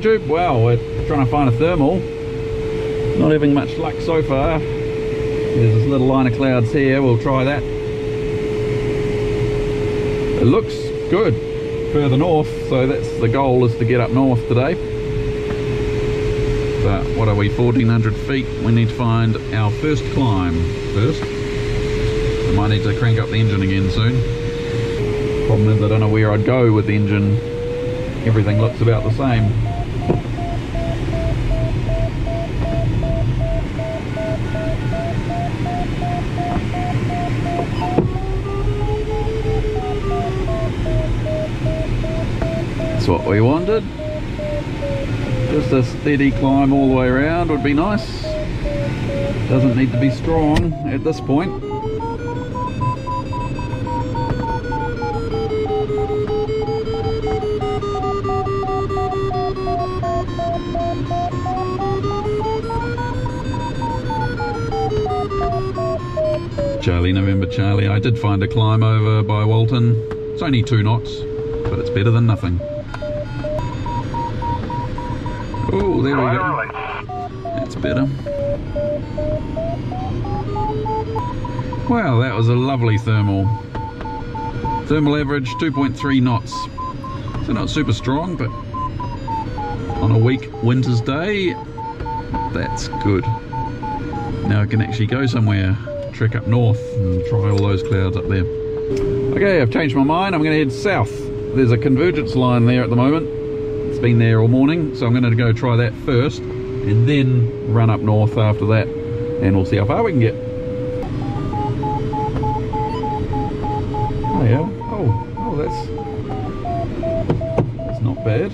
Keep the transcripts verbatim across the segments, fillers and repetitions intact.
YouTube. Well, we're trying to find a thermal. Not having much luck so far. There's this little line of clouds here. We'll try that. It looks good further north, so that's the goal, is to get up north today. But what are we, fourteen hundred feet? We need to find our first climb first. I might need to crank up the engine again soon. Problem is I don't know where I'd go with the engine. Everything looks about the same. That's what we wanted. Just a steady climb all the way around would be nice. Doesn't need to be strong at this point. Charlie November Charlie, I did find a climb over by Walton. It's only two knots, but it's better than nothing. Oh, there we go. That's better. Wow, that was a lovely thermal. Thermal average two point three knots. So not super strong, but on a weak winter's day, that's good. Now I can actually go somewhere. Trek up north and try all those clouds up there. Okay, I've changed my mind. I'm going to head south. There's a convergence line there at the moment. It's been there all morning, so I'm going to go try that first and then run up north after that, and we'll see how far we can get. Oh yeah, oh, oh that's, that's not bad.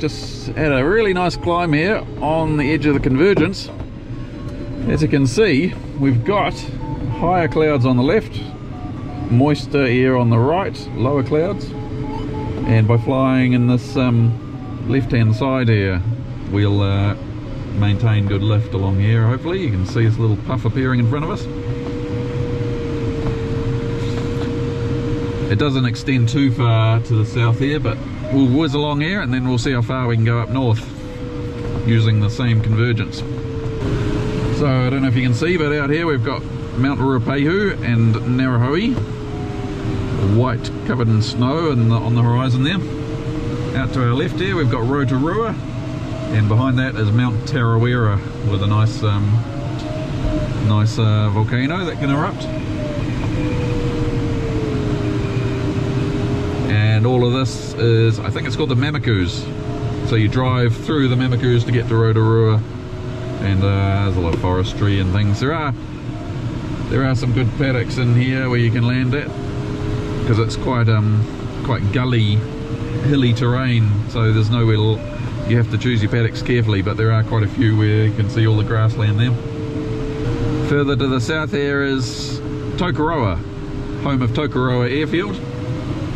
Just had a really nice climb here on the edge of the convergence. As you can see, we've got higher clouds on the left, moister air on the right, lower clouds, and by flying in this um, left hand side here, we'll uh, maintain good lift along here. Hopefully you can see this little puff appearing in front of us. It doesn't extend too far to the south here, but we'll whiz along here and then we'll see how far we can go up north using the same convergence. So I don't know if you can see, but out here we've got Mount Ruapehu and Ngauruhoe, white covered in snow and on the horizon there. Out to our left here we've got Rotorua, and behind that is Mount Tarawera with a nice um, nice uh, volcano that can erupt. And all of this is, I think it's called the Māmakus. So you drive through the Māmakus to get to Rotorua, and uh, there's a lot of forestry and things. There are there are some good paddocks in here where you can land at, because it's quite um quite gully, hilly terrain. So there's nowhere to, you have to choose your paddocks carefully, but there are quite a few where you can see all the grassland there. Further to the south here is Tokoroa, home of Tokoroa Airfield.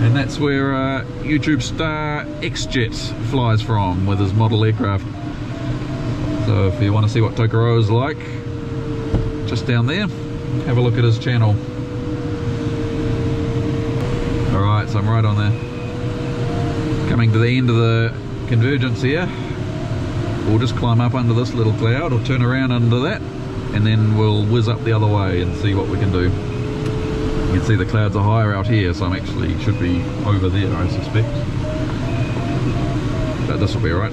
And that's where uh, YouTube star X Jet flies from with his model aircraft. So if you want to see what Tokoroa is like, just down there, have a look at his channel. Alright, so I'm right on there. Coming to the end of the convergence here. We'll just climb up under this little cloud, or turn around under that, and then we'll whiz up the other way and see what we can do. You can see the clouds are higher out here, so I'm actually should be over there, I suspect. But this will be alright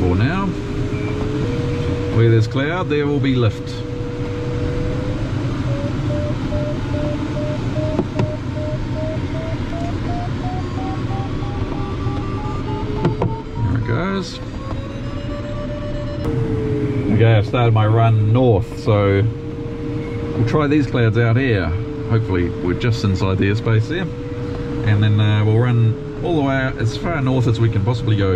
for now. Where there's cloud, there will be lift. There it goes. Okay, I've started my run north, so we'll try these clouds out here. Hopefully we're just inside the airspace there, and then uh, we'll run all the way out as far north as we can possibly go.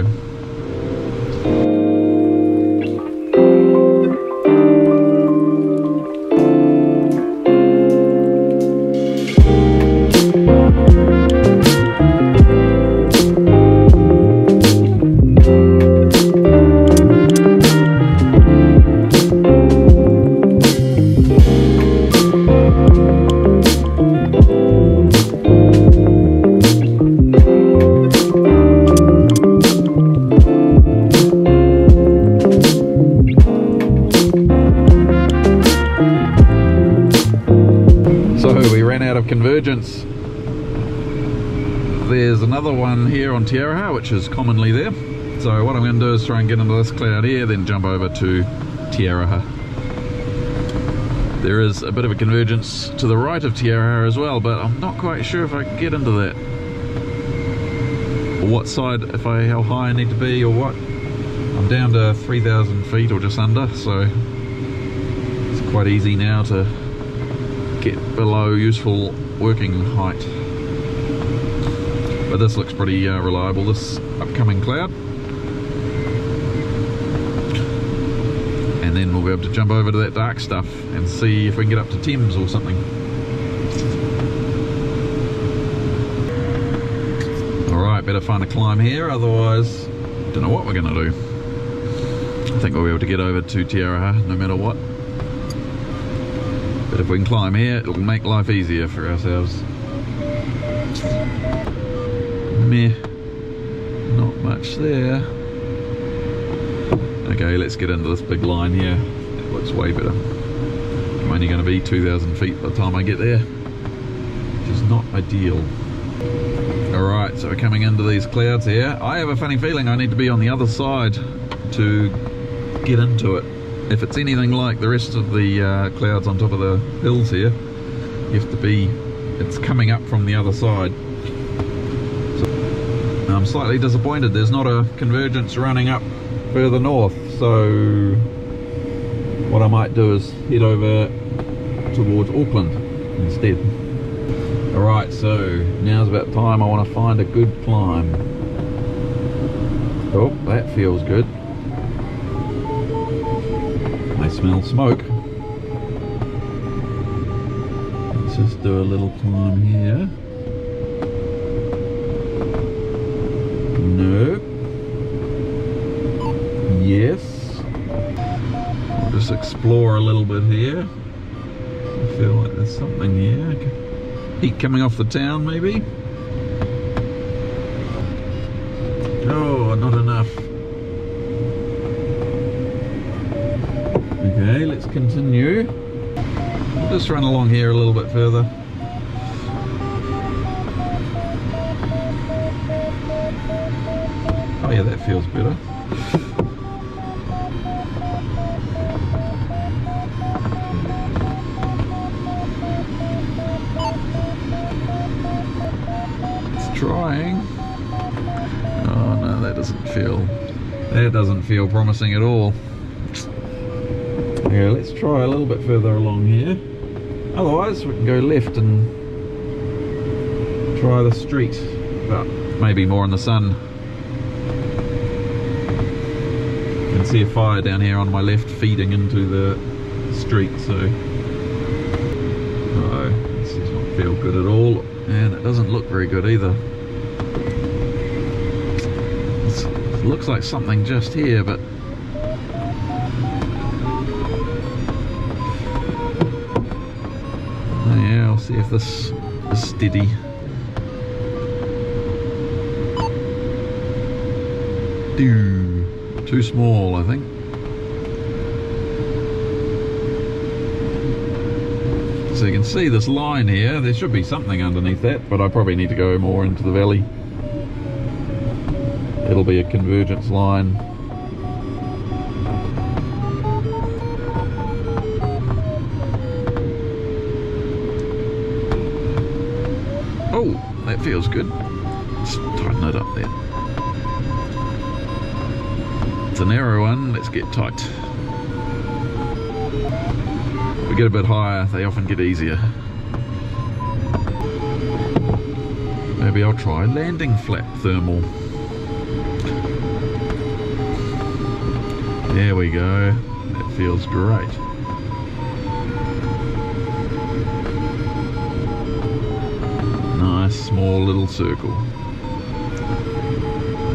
pigeons. There's another one here on Te Aroha, which is commonly there. So what I'm going to do is try and get into this cloud here, then jump over to Te Aroha. There is a bit of a convergence to the right of Te Aroha as well, but I'm not quite sure if I can get into that. Or what side, if I, how high I need to be or what. I'm down to three thousand feet or just under, so it's quite easy now to get below useful working height. But this looks pretty uh, reliable, this upcoming cloud. And then we'll be able to jump over to that dark stuff and see if we can get up to Thames or something. Alright, better find a climb here, otherwise don't know what we're going to do. I think we'll be able to get over to Te Aroha no matter what. But if we can climb here, it'll make life easier for ourselves. Meh, not much there. Okay, let's get into this big line here. It looks way better. I'm only going to be two thousand feet by the time I get there, which is not ideal. Alright, so we're coming into these clouds here. I have a funny feeling I need to be on the other side to get into it. If it's anything like the rest of the uh, clouds on top of the hills here, you have to be, it's coming up from the other side. I'm slightly disappointed there's not a convergence running up further north, so what I might do is head over towards Auckland instead. Alright, so now's about time. I want to find a good climb. Oh, that feels good. I smell smoke. Let's just do a little climb here. No. Yes. I'll just explore a little bit here. I feel like there's something here. Heat coming off the town, maybe? Oh, not enough. Okay, let's continue. I'll just run along here a little bit further. Oh yeah, that feels better. It's trying. Oh no, that doesn't feel, that doesn't feel promising at all. Okay, let's try a little bit further along here. Otherwise we can go left and try the street, but maybe more in the sun. I can see a fire down here on my left feeding into the street, so no, this does not feel good at all, and it doesn't look very good either. It's, it looks like something just here, but yeah, I'll see if this is steady. Dude. Too small, I think. So you can see this line here, there should be something underneath that, but I probably need to go more into the valley. It'll be a convergence line. Oh, that feels good. Let's tighten it up there. It's a narrow one, let's get tight. If we get a bit higher, they often get easier. Maybe I'll try landing flap thermal. There we go, that feels great. Nice small little circle. I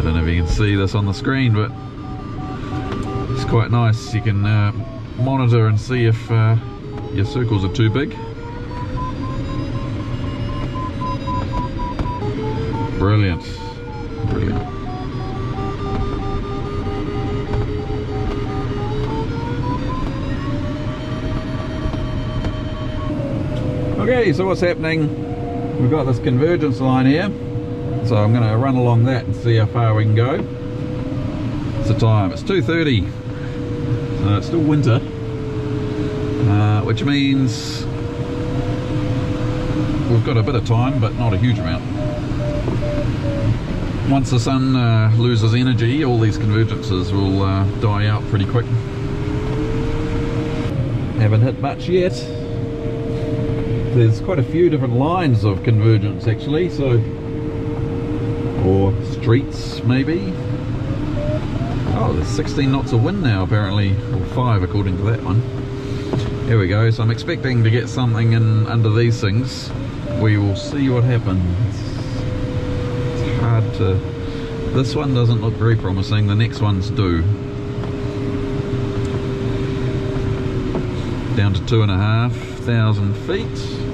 don't know if you can see this on the screen, but it's quite nice. You can uh, monitor and see if uh, your circles are too big. Brilliant, brilliant. Okay, so what's happening? we've got this convergence line here, so I'm going to run along that and see how far we can go. It's the time, it's two thirty, so it's still winter, uh, which means we've got a bit of time but not a huge amount. Once the sun uh, loses energy, all these convergences will uh, die out pretty quick. Haven't hit much yet. There's quite a few different lines of convergence actually, so, or streets maybe. Oh, there's sixteen knots of wind now apparently, or five according to that one. Here we go, so I'm expecting to get something in under these things. We will see what happens. It's hard to... This one doesn't look very promising, the next ones do. Down to two and a half thousand feet.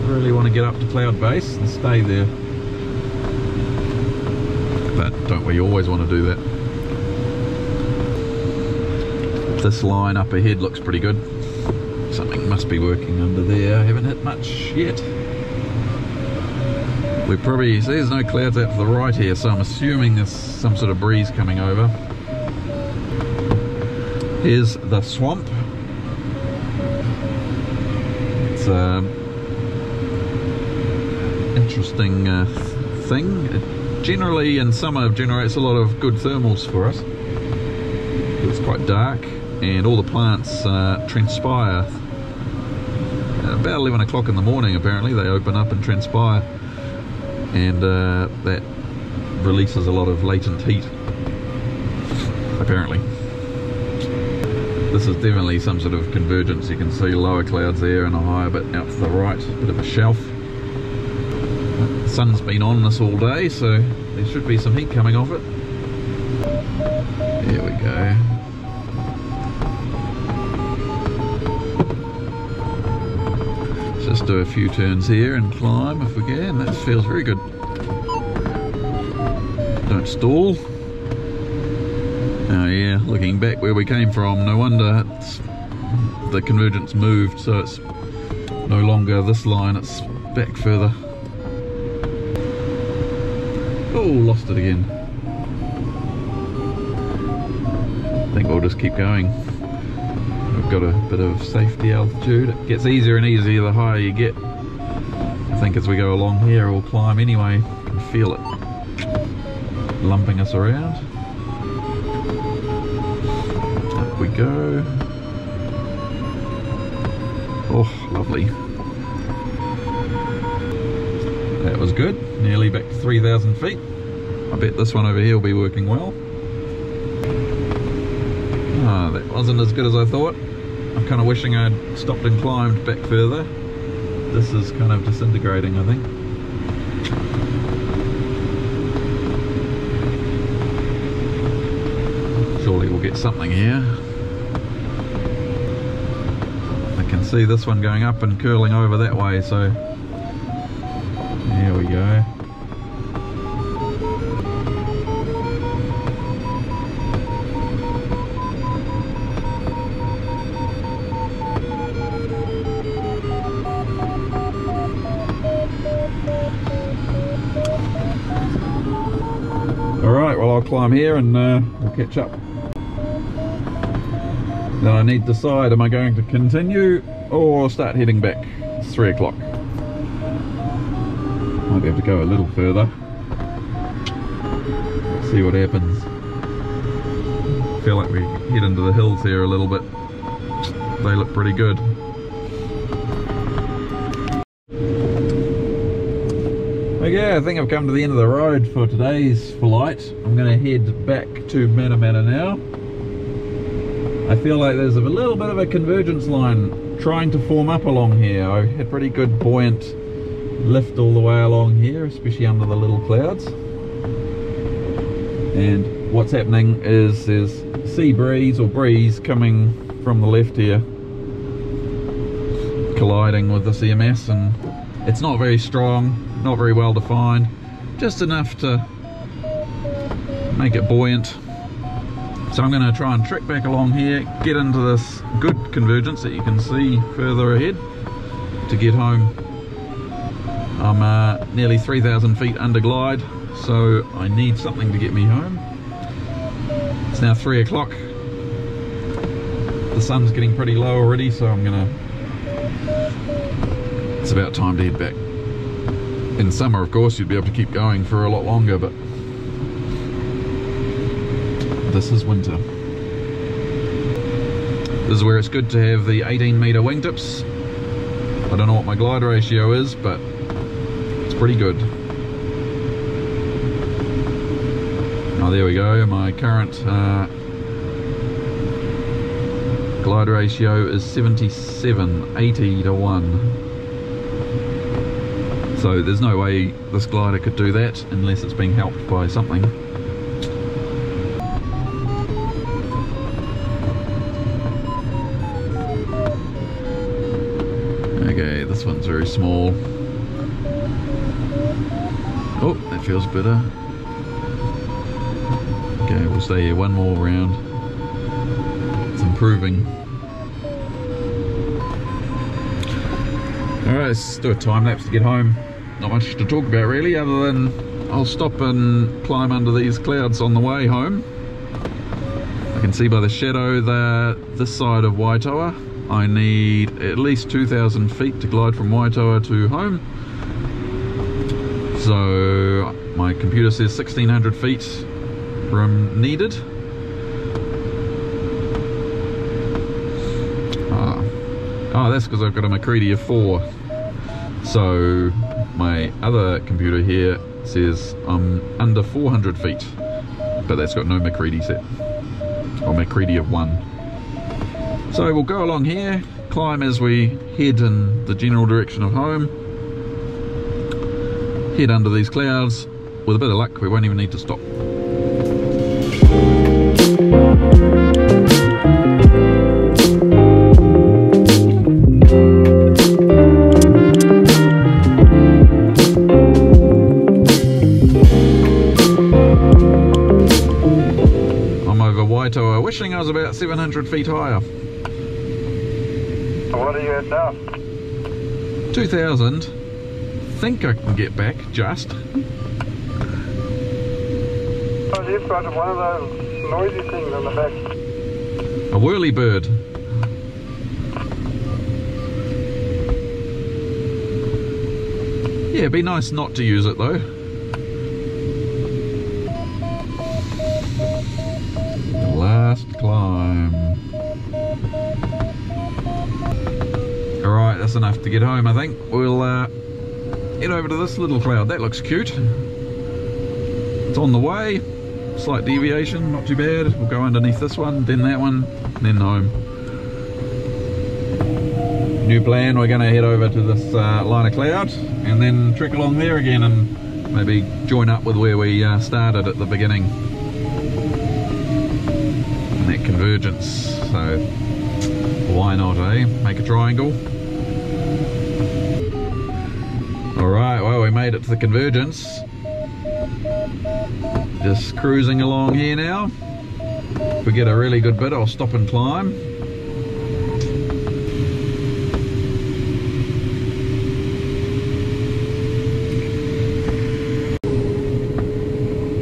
Really want to get up to cloud base and stay there. But don't we always want to do that? This line up ahead looks pretty good. Something must be working under there. I haven't hit much yet. We probably, see there's no clouds out to the right here, so I'm assuming there's some sort of breeze coming over. Here's the swamp. Uh, interesting uh, thing. It generally in summer generates a lot of good thermals for us. It's quite dark and all the plants uh, transpire at about eleven o'clock in the morning apparently. They open up and transpire, and uh, that releases a lot of latent heat apparently. This is definitely some sort of convergence. You can see lower clouds there and a higher bit out to the right, a bit of a shelf. The sun's been on this all day, so there should be some heat coming off it. There we go. Let's just do a few turns here and climb if we can. That feels very good. Don't stall. Oh yeah, looking back where we came from, no wonder it's, the convergence moved, so it's no longer this line, it's back further. Oh, lost it again. I think we'll just keep going. We've got a bit of safety altitude. It gets easier and easier the higher you get. I think as we go along here we'll climb anyway and feel it lumping us around. We go. Oh, lovely. That was good. Nearly back to three thousand feet. I bet this one over here will be working well. Ah, that wasn't as good as I thought. I'm kind of wishing I'd stopped and climbed back further. This is kind of disintegrating, I think. Surely we'll get something here. I can see this one going up and curling over that way, so there we go. Alright, well I'll climb here and uh, we'll catch up. Then I need to decide, am I going to continue or start heading back? It's three o'clock. Might be able to go a little further. See what happens. I feel like we head into the hills here a little bit. They look pretty good. Okay, I think I've come to the end of the road for today's flight. I'm going to head back to Manamana now. I feel like there's a little bit of a convergence line trying to form up along here. I had pretty good buoyant lift all the way along here, especially under the little clouds. And what's happening is there's sea breeze or breeze coming from the left here, colliding with the C M S, and it's not very strong, not very well defined, just enough to make it buoyant. So I'm going to try and trek back along here, get into this good convergence that you can see further ahead to get home. I'm uh, nearly three thousand feet under glide, so I need something to get me home. It's now three o'clock. The sun's getting pretty low already, so I'm gonna, it's about time to head back. In summer, of course, you'd be able to keep going for a lot longer, but this is winter. This is where it's good to have the eighteen meter wingtips. I don't know what my glide ratio is, but it's pretty good. Oh, there we go. My current uh, glide ratio is seventy-seven, eighty to one. So there's no way this glider could do that unless it's being helped by something. Okay, this one's very small. Oh, that feels better. Okay, we'll stay here one more round. It's improving. Alright, let's do a time lapse to get home. Not much to talk about really, other than I'll stop and climb under these clouds on the way home. I can see by the shadow that this side of Waitoa, I need at least two thousand feet to glide from Waitoa to home. So my computer says sixteen hundred feet room needed. Ah, oh, that's because I've got a McCready of four. So my other computer here says I'm um, under four hundred feet, but that's got no McCready set, or McCready of one. So we'll go along here, climb as we head in the general direction of home, head under these clouds. With a bit of luck, we won't even need to stop. I was about seven hundred feet higher. What are you at now? two thousand. Think I can get back, just. Oh, you've got one of those noisy things on the back. A whirly bird. Yeah, it'd be nice not to use it though. Climb. Alright, that's enough to get home, I think. We'll uh, head over to this little cloud. That looks cute. It's on the way. Slight deviation, not too bad. We'll go underneath this one, then that one, then home. New plan, we're going to head over to this uh, line of cloud and then trek along there again and maybe join up with where we uh, started at the beginning. That convergence, so why not, eh? Make a triangle. Alright, well, we made it to the convergence. Just cruising along here now. If we get a really good bit, I'll stop and climb.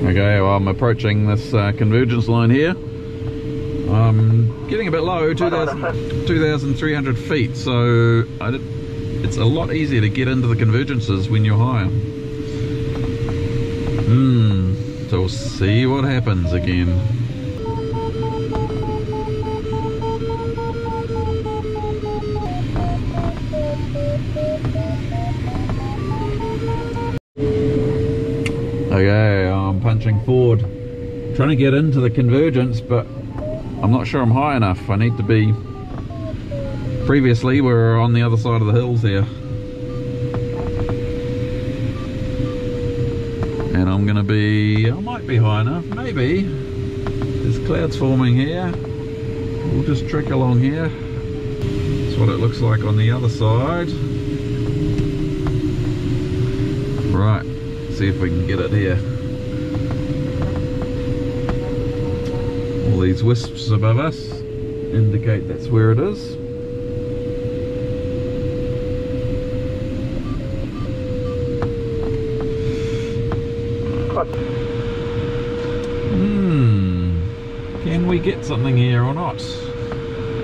Okay, well, I'm approaching this uh, convergence line here. Um, getting a bit low, two thousand three hundred feet, so I did, it's a lot easier to get into the convergences when you're higher. Hmm, so we'll see what happens again. Okay, I'm punching forward, trying to get into the convergence, but I'm not sure I'm high enough. I need to be. Previously we were on the other side of the hills here. And I'm gonna be, I might be high enough, maybe. There's clouds forming here. We'll just trek along here. That's what it looks like on the other side. Right, see if we can get it here. All these wisps above us indicate that's where it is. good. Hmm. Can we get something here or not?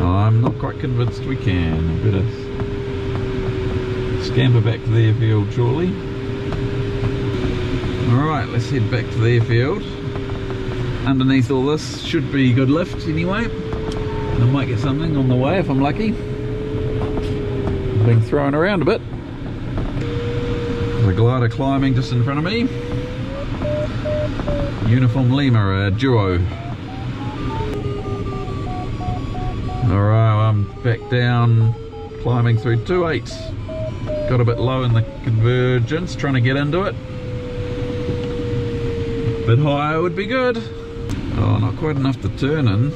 I'm not quite convinced we can. I better scamper back to the airfield shortly. Alright, let's head back to the airfield. Underneath all this should be good lift anyway. I might get something on the way if I'm lucky. I've been thrown around a bit. The glider climbing just in front of me. Uniform Lima, a duo. Alright, I'm back down, climbing through two eight. Got a bit low in the convergence, trying to get into it. A bit higher would be good. Oh, not quite enough to turn in.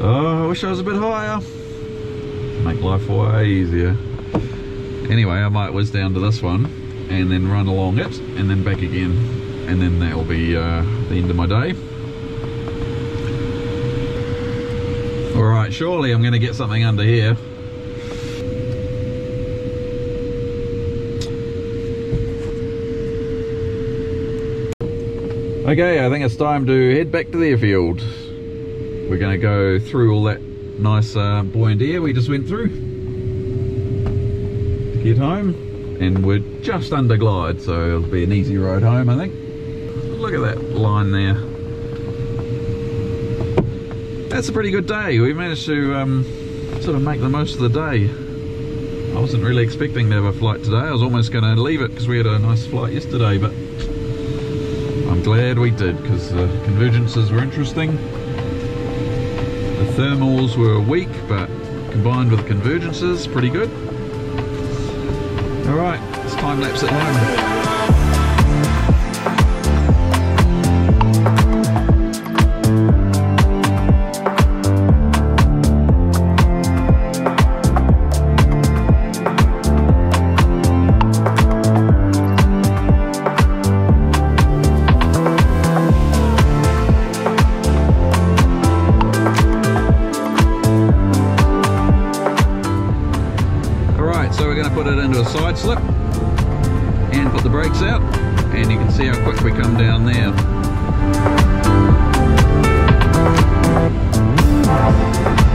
Oh, I wish I was a bit higher. Make life way easier. Anyway, I might whiz down to this one and then run along it and then back again, and then that'll be uh, the end of my day. Alright, surely I'm gonna get something under here. Okay, I think it's time to head back to the airfield. We're gonna go through all that nice uh, buoyant air we just went through to get home, and we're just under glide, so it'll be an easy ride home, I think. Look at that line there. That's a pretty good day. We managed to um, sort of make the most of the day. I wasn't really expecting to have a flight today. I was almost gonna leave it because we had a nice flight yesterday, but I'm glad we did, because the convergences were interesting. The thermals were weak, but combined with convergences, pretty good. All right, let's time lapse at home. Side slip and put the brakes out, and you can see how quick we come down there. Mm-hmm.